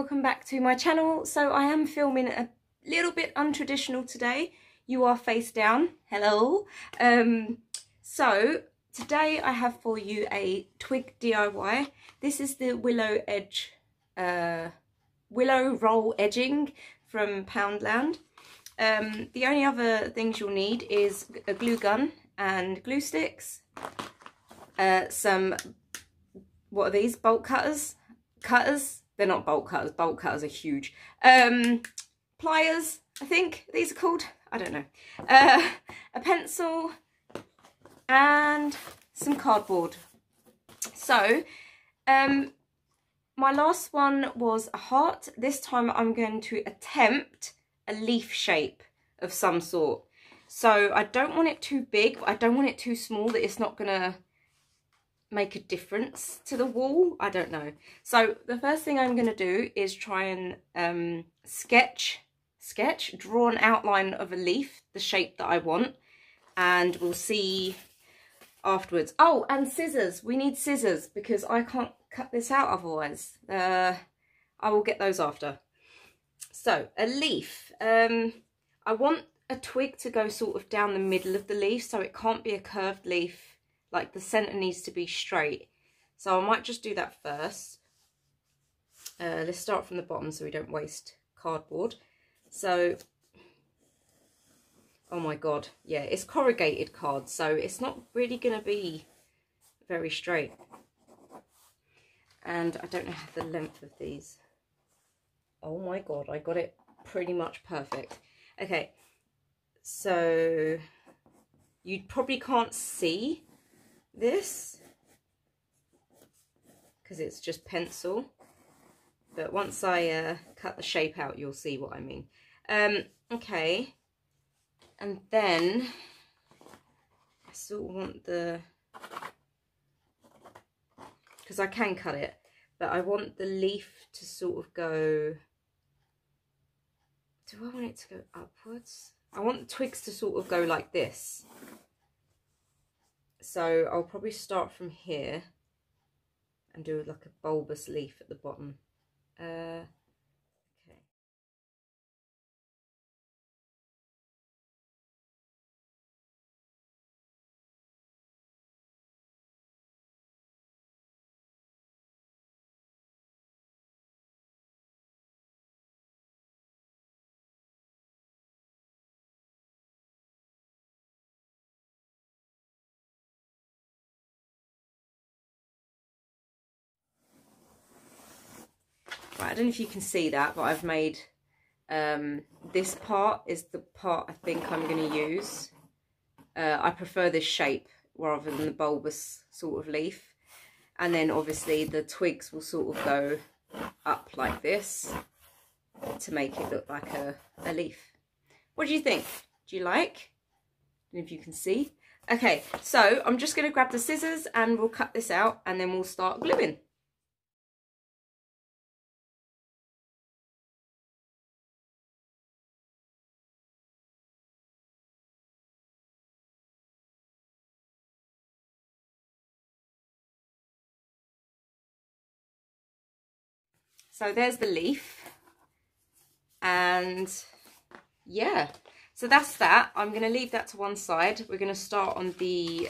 welcome back to my channel. So I am filming a little bit untraditional today. You are face down, hello. So today I have for you a twig DIY. This is the willow edge, willow roll edging from Poundland. The only other things you'll need is a glue gun and glue sticks, some, what are these, bolt cutters? They're not bolt cutters are huge. Pliers, I think these are called, I don't know. A pencil and some cardboard. So my last one was a heart. This time I'm going to attempt a leaf shape of some sort. So I don't want it too big, but I don't want it too small that it's not gonna make a difference to the wall, I don't know. So the first thing I'm going to do is try and draw an outline of a leaf, the shape that I want, and we'll see afterwards. Oh, and scissors, we need scissors because I can't cut this out otherwise. I will get those after. So a leaf, I want a twig to go sort of down the middle of the leaf, so it can't be a curved leaf. Like the centre needs to be straight. So I might just do that first. Let's start from the bottom so we don't waste cardboard. So, oh my god, yeah, it's corrugated card, so it's not really going to be very straight. And I don't know the length of these. Oh my god, I got it pretty much perfect. Okay, so you probably can't see this because it's just pencil, but once I cut the shape out you'll see what I mean. Okay, and then I sort of want the, because I can cut it, but I want the leaf to sort of go, do I want it to go upwards? I want the twigs to sort of go like this. So I'll probably start from here and do like a bulbous leaf at the bottom. Okay. I don't know if you can see that, but I've made this part is the part I think I'm going to use. I prefer this shape rather than the bulbous sort of leaf. And then obviously the twigs will sort of go up like this to make it look like a leaf. What do you think? Do you like? I don't know if you can see. Okay, so I'm just going to grab the scissors and we'll cut this out and then we'll start gluing. So there's the leaf, and yeah, so that's that. I'm going to leave that to one side. We're going to start on the,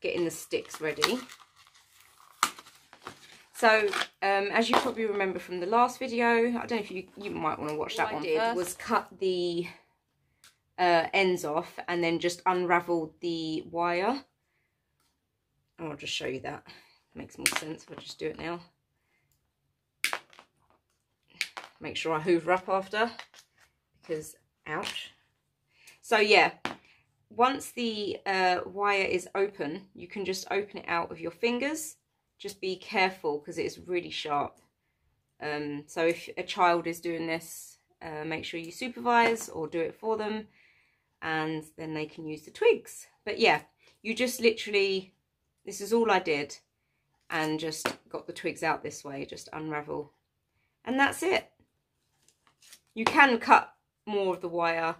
getting the sticks ready. So as you probably remember from the last video, I don't know if you might want to watch that one first, was cut the ends off and then just unravel the wire. And I'll just show you that. Makes more sense if I just do it now. Make sure I hoover up after, because ouch. So yeah, once the wire is open, you can just open it out with your fingers. Just be careful because it is really sharp. So if a child is doing this, make sure you supervise or do it for them, and then they can use the twigs. But yeah, you just literally, this is all I did, and just got the twigs out this way, just unravel, and that's it. You can cut more of the wire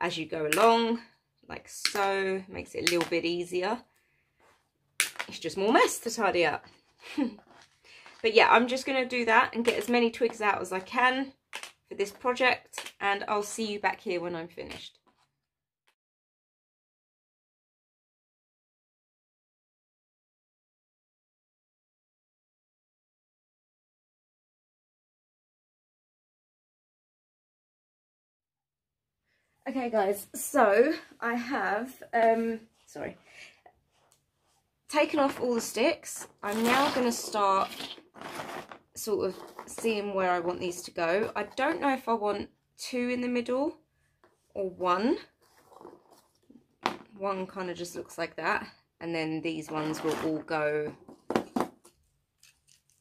as you go along, like so. Makes it a little bit easier. It's just more mess to tidy up. But yeah, I'm just going to do that and get as many twigs out as I can for this project, and I'll see you back here when I'm finished. Okay guys, so I have taken off all the sticks. I'm now going to start sort of seeing where I want these to go. I don't know if I want two in the middle or one. One kind of just looks like that, and then these ones will all go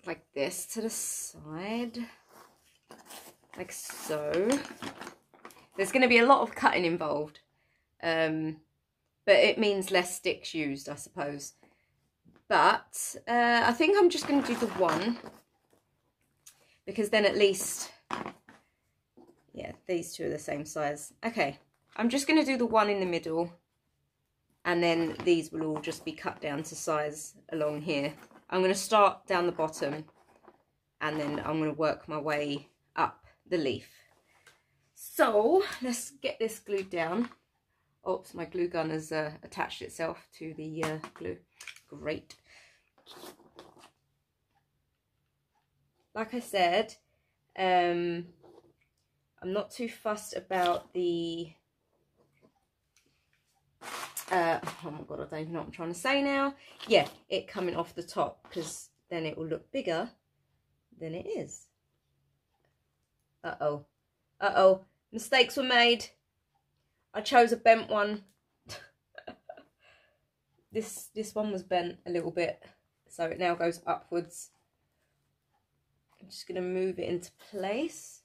like this to the side, like so. There's going to be a lot of cutting involved, but it means less sticks used, I suppose. But I think I'm just going to do the one, because then at least, yeah, these two are the same size. Okay, I'm just going to do the one in the middle, and then these will all just be cut down to size along here. I'm going to start down the bottom, and then I'm going to work my way up the leaf. So let's get this glued down. Oops, my glue gun has attached itself to the glue. Great. Like I said, I'm not too fussed about the... oh my god, I don't even know what I'm trying to say now. Yeah, it coming off the top, because then it will look bigger than it is. Uh-oh. Uh-oh. Mistakes were made. I chose a bent one. This one was bent a little bit, so it now goes upwards. I'm just going to move it into place.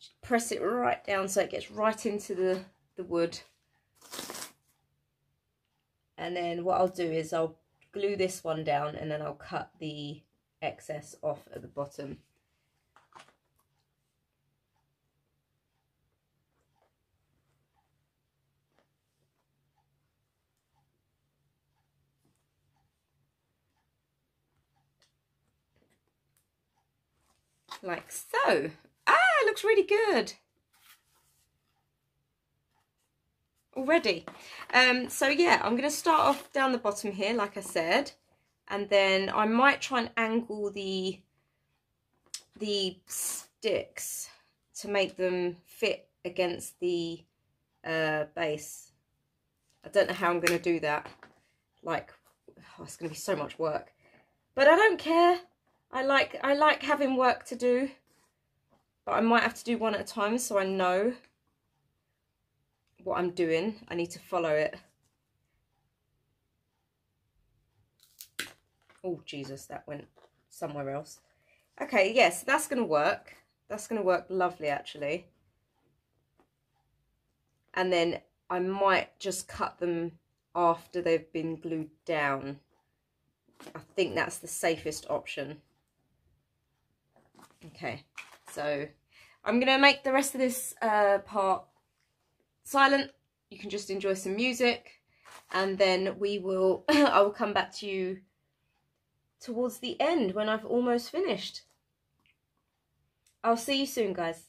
Just press it right down so it gets right into the wood. And then what I'll do is I'll glue this one down, and then I'll cut the excess off at the bottom. Like so. Ah, it looks really good already. So yeah, I'm going to start off down the bottom here, like I said, and then I might try and angle the sticks to make them fit against the base. I don't know how I'm going to do that. Like, oh, it's going to be so much work, but I don't care. I like having work to do, but I might have to do one at a time so I know what I'm doing. I need to follow it. Oh, Jesus, that went somewhere else. Okay, yes, that's going to work. That's going to work lovely, actually. And then I might just cut them after they've been glued down. I think that's the safest option. Okay, so I'm going to make the rest of this part silent. You can just enjoy some music, and then we will I will come back to you towards the end when I've almost finished. I'll see you soon, guys.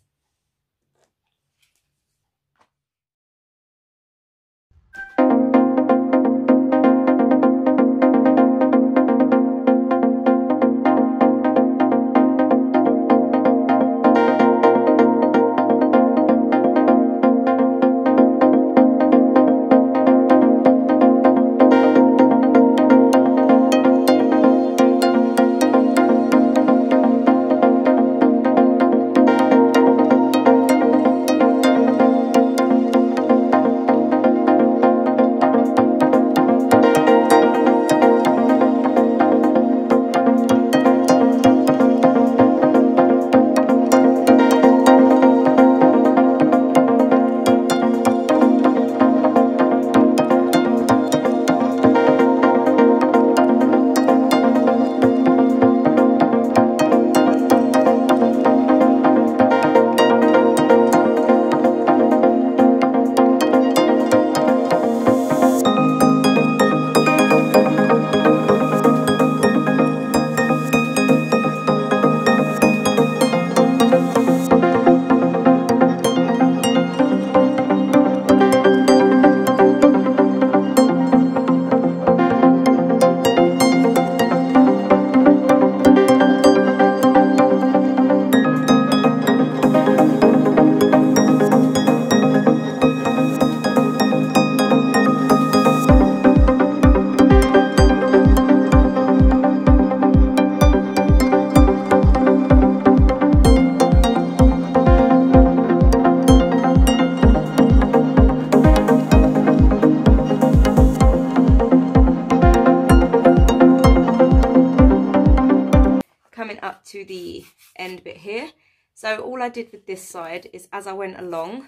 to the end bit here. So all I did with this side is as I went along,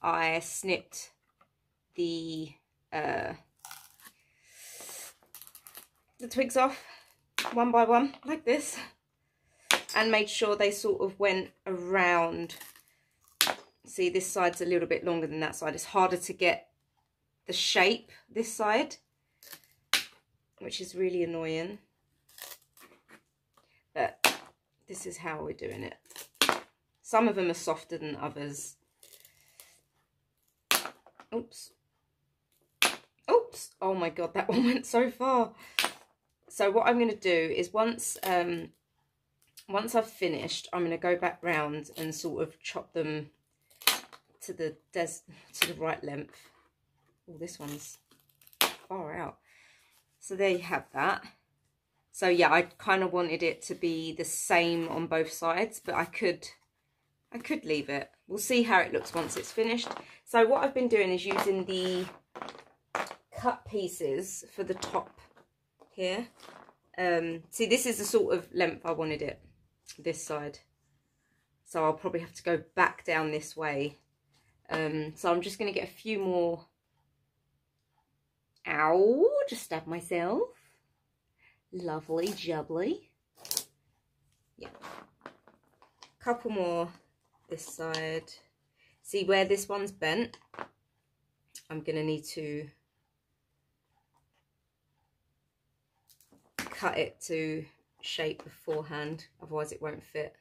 I snipped the twigs off one by one like this and made sure they sort of went around. See, this side's a little bit longer than that side. It's harder to get the shape this side, which is really annoying, but this is how we're doing it. Some of them are softer than others. Oops. Oops. Oh my god, that one went so far. So what I'm going to do is once I've finished, I'm going to go back round and sort of chop them to the right length. Oh, this one's far out. So there you have that. So yeah, I kind of wanted it to be the same on both sides, but I could leave it. We'll see how it looks once it's finished. So what I've been doing is using the cut pieces for the top here. See, this is the sort of length I wanted it, this side. So I'll probably have to go back down this way. So I'm just going to get a few more. Ow, just stabbed myself. Lovely jubbly. Yeah. Couple more this side. See where this one's bent? I'm going to need to cut it to shape beforehand, otherwise it won't fit.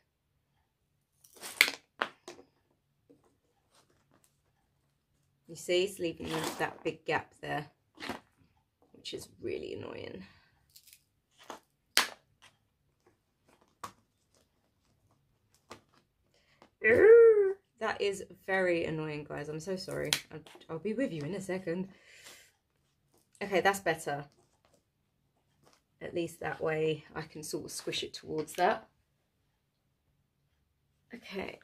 You see, it's leaving that big gap there, which is really annoying. That is very annoying, guys. I'm so sorry. I'll be with you in a second. Okay, that's better. At least that way I can sort of squish it towards that. Okay.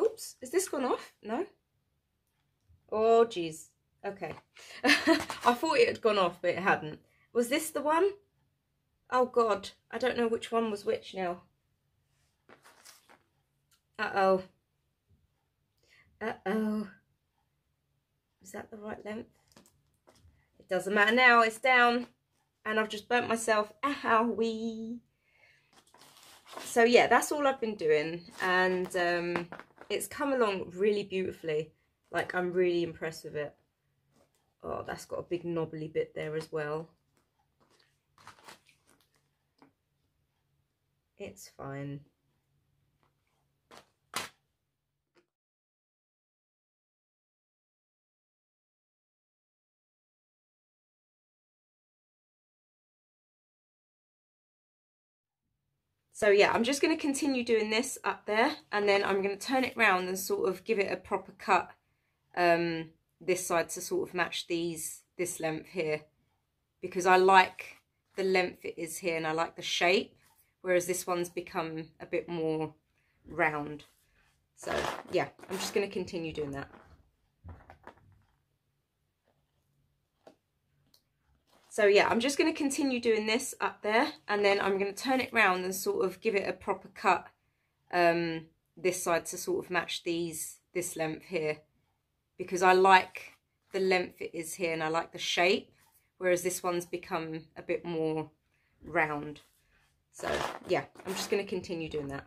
Oops, is this gone off? No? Oh, geez. Okay. I thought it had gone off, but it hadn't. Was this the one? Oh, God. I don't know which one was which now. Uh-oh. Uh-oh. Is that the right length? It doesn't matter now. It's down. And I've just burnt myself. Owie. So, yeah, that's all I've been doing. And it's come along really beautifully. Like, I'm really impressed with it. Oh, that's got a big knobbly bit there as well. It's fine. So yeah, I'm just going to continue doing this up there, and then I'm going to turn it round and sort of give it a proper cut this side to sort of match this length here, because I like the length it is here and I like the shape, whereas this one's become a bit more round. So yeah, I'm just going to continue doing that. So yeah, I'm just going to continue doing this up there, and then I'm going to turn it round and sort of give it a proper cut this side to sort of match this length here, because I like the length it is here and I like the shape, whereas this one's become a bit more round. So yeah, I'm just going to continue doing that.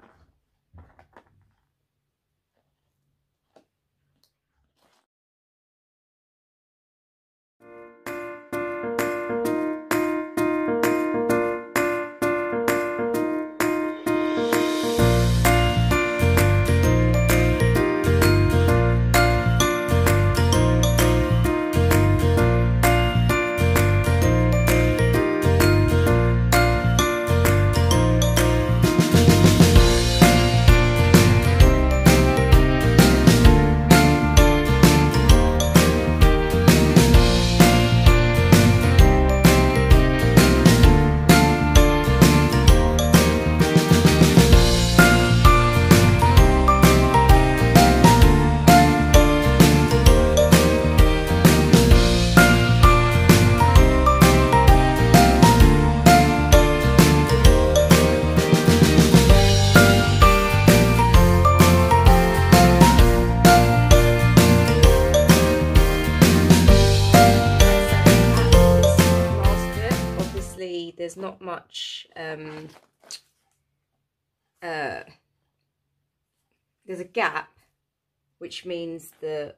there's not much, there's a gap, which means the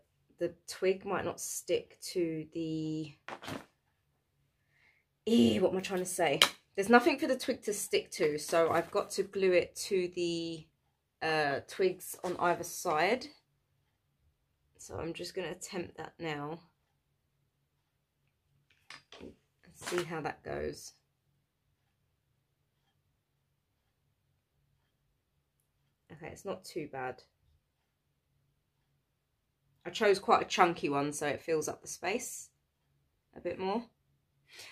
twig might not stick to the, what am I trying to say? There's nothing for the twig to stick to, so I've got to glue it to the twigs on either side. So I'm just going to attempt that now and see how that goes. Okay, it's not too bad. I chose quite a chunky one, so it fills up the space a bit more.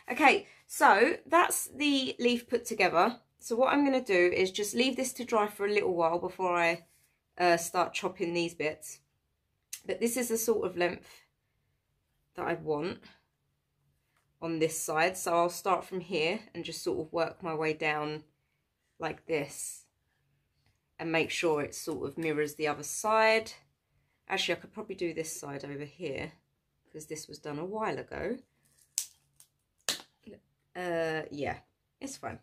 Okay, so that's the leaf put together. So what I'm going to do is just leave this to dry for a little while before I start chopping these bits. But this is the sort of length that I want on this side. So I'll start from here and just sort of work my way down like this and make sure it sort of mirrors the other side. Actually, I could probably do this side over here because this was done a while ago. Yeah, it's fine.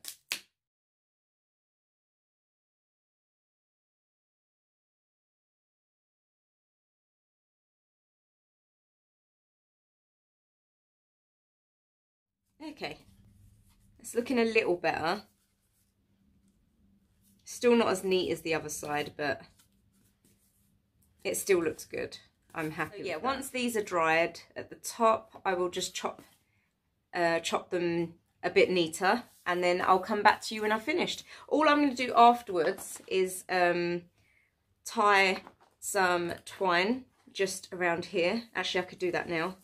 Okay, it's looking a little better. Still not as neat as the other side, but it still looks good. I'm happy. So, yeah, once these are dried at the top, I will just chop them a bit neater, and then I'll come back to you when I've finished. All I'm going to do afterwards is tie some twine just around here. Actually, I could do that now.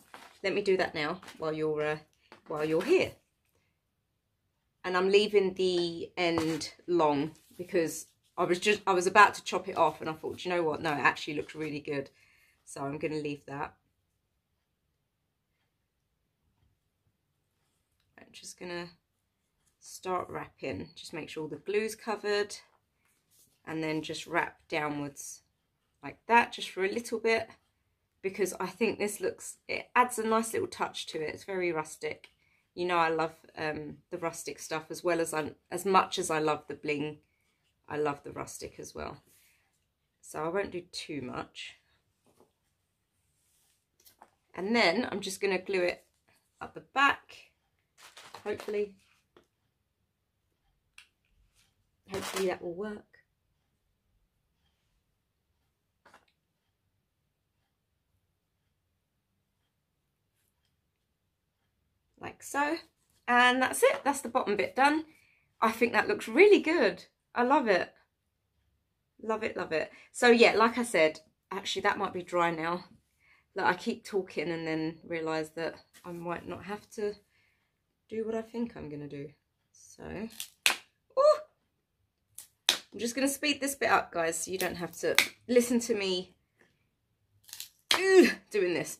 Let me do that now while you're here. And I'm leaving the end long because I was about to chop it off and I thought, do you know what? No, it actually looks really good. So I'm going to leave that. I'm just going to start wrapping. Just make sure all the glue's covered and then just wrap downwards like that just for a little bit, because I think this looks, it adds a nice little touch to it. It's very rustic. You know, I love the rustic stuff as well as as much as I love the bling. I love the rustic as well. So I won't do too much. And then I'm just going to glue it up the back. Hopefully that will work. Like so, and that's it. That's the bottom bit done. I think that looks really good. I love it, love it, love it. So yeah, like I said, actually that might be dry now. That I keep talking and then realize that I might not have to do what I think I'm gonna do. So, ooh! I'm just gonna speed this bit up, guys, so you don't have to listen to me doing this.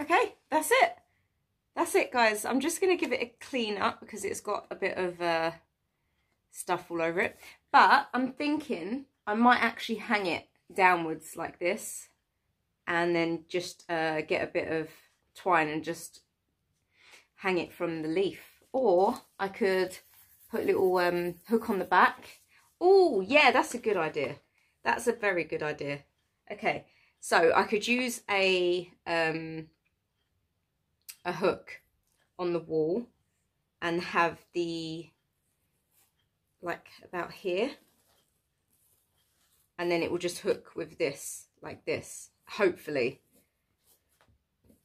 Okay, that's it. That's it, guys. I'm just going to give it a clean up because it's got a bit of stuff all over it. But I'm thinking I might actually hang it downwards like this and then just get a bit of twine and just hang it from the leaf. Or I could put a little hook on the back. Oh, yeah, that's a good idea. That's a very good idea. Okay, so I could use a hook on the wall and have the, like about here, and then it will just hook with this like this. Hopefully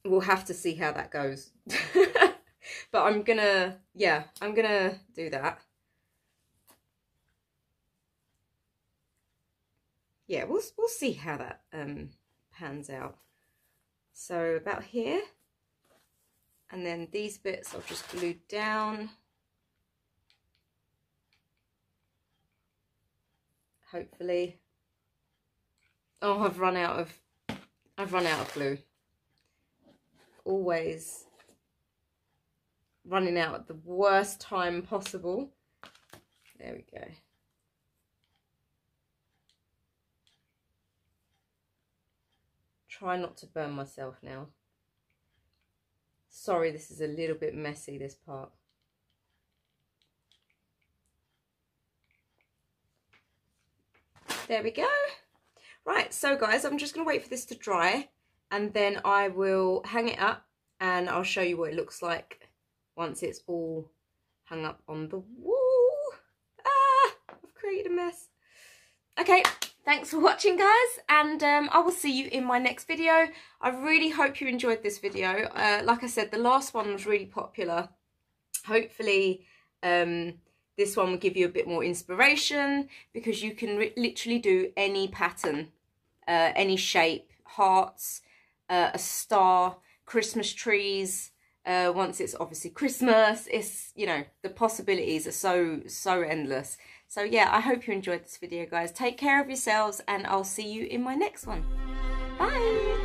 we'll have to see how that goes. But I'm gonna do that. Yeah, we'll see how that pans out. So about here. And then these bits I'll just glue down. Hopefully. Oh, I've run out of glue. Always running out at the worst time possible. There we go. Try not to burn myself now. Sorry, this is a little bit messy, this part. There we go. Right, so guys, I'm just going to wait for this to dry and then I will hang it up and I'll show you what it looks like once it's all hung up on the wall. Ah, I've created a mess. Okay, thanks for watching, guys, and I will see you in my next video. I really hope you enjoyed this video. Like I said, the last one was really popular. Hopefully, this one will give you a bit more inspiration because you can literally do any pattern, any shape, hearts, a star, Christmas trees. Once it's obviously Christmas, it's, you know, the possibilities are so endless. So yeah, I hope you enjoyed this video, guys. Take care of yourselves and I'll see you in my next one. Bye.